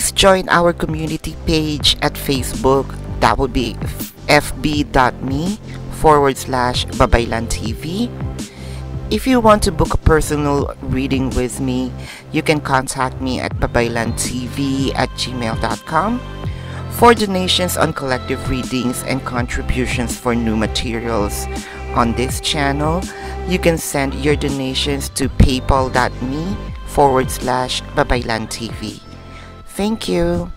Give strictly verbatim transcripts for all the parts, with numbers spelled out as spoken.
please join our community page at Facebook. That would be fb.me forward slash Babaylan T V. If you want to book a personal reading with me, you can contact me at babaylantv at gmail.com. For donations on collective readings and contributions for new materials on this channel, you can send your donations to paypal.me forward slash babaylantv. Thank you.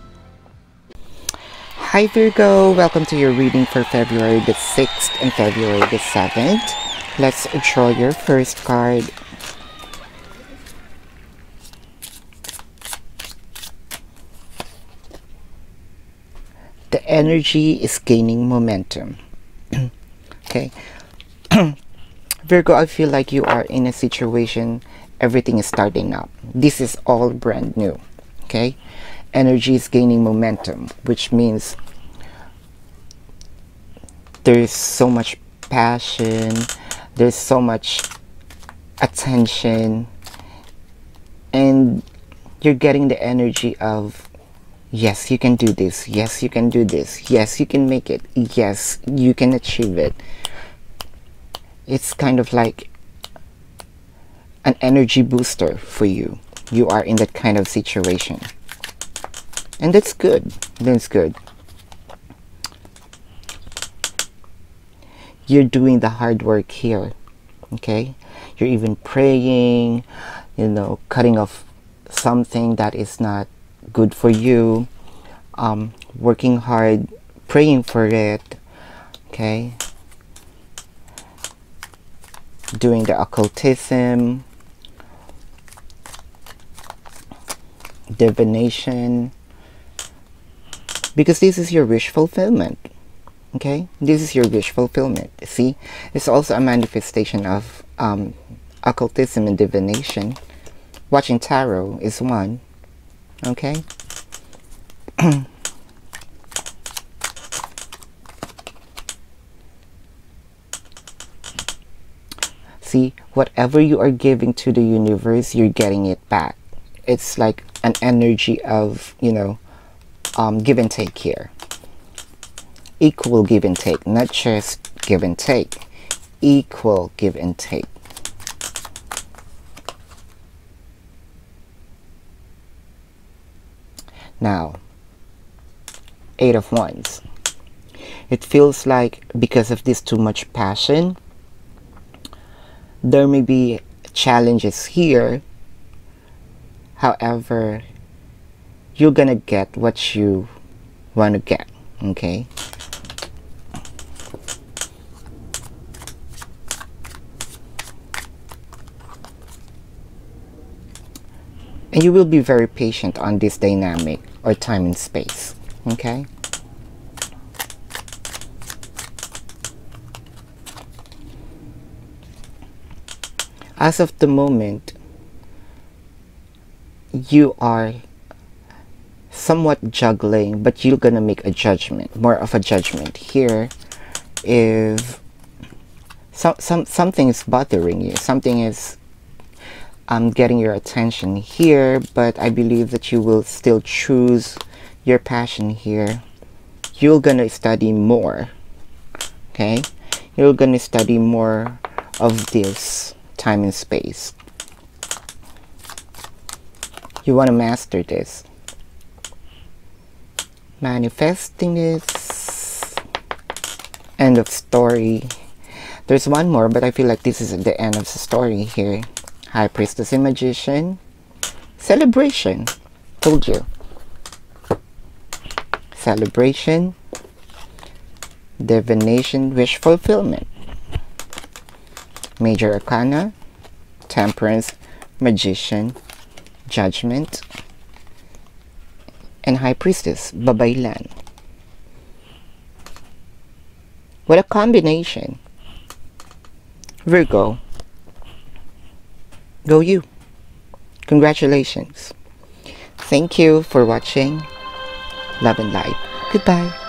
Hi Virgo, welcome to your reading for February the sixth and February the seventh. Let's draw your first card. The energy is gaining momentum. Okay. Virgo, I feel like you are in a situation, everything is starting up. This is all brand new. Okay. Energy is gaining momentum, which means there's so much passion. There's so much attention, and you're getting the energy of, yes, you can do this. Yes, you can do this. Yes, you can make it. Yes, you can achieve it. It's kind of like an energy booster for you. You are in that kind of situation. And that's good. That's good. You're doing the hard work here, okay? You're even praying, you know, cutting off something that is not good for you, um, working hard, praying for it, okay? Doing the occultism, divination, because this is your wish fulfillment. Okay, this is your wish fulfillment. See, it's also a manifestation of um, occultism and divination. Watching tarot is one. Okay. See, whatever you are giving to the universe, you're getting it back. It's like an energy of, you know, um, give and take here. Equal give and take, not just give and take. Equal give and take. Now, Eight of Wands. It feels like because of this too much passion, there may be challenges here. However, you're gonna get what you want to get, okay? And you will be very patient on this dynamic or time and space, okay? As of the moment, you are somewhat juggling, but you're gonna make a judgment, more of a judgment here. If some, some, something is bothering you, something is I'm getting your attention here, but I believe that you will still choose your passion here. You're gonna study more, okay? You're gonna study more of this time and space. You want to master this. Manifesting this. End of story. There's one more, but I feel like this is the end of the story here. High Priestess and Magician. Celebration. Told you. Celebration. Divination. Wish fulfillment. Major Arcana. Temperance. Magician. Judgment. And High Priestess. Babaylan. What a combination. Virgo. Go you. Congratulations. Thank you for watching. Love and light. Goodbye.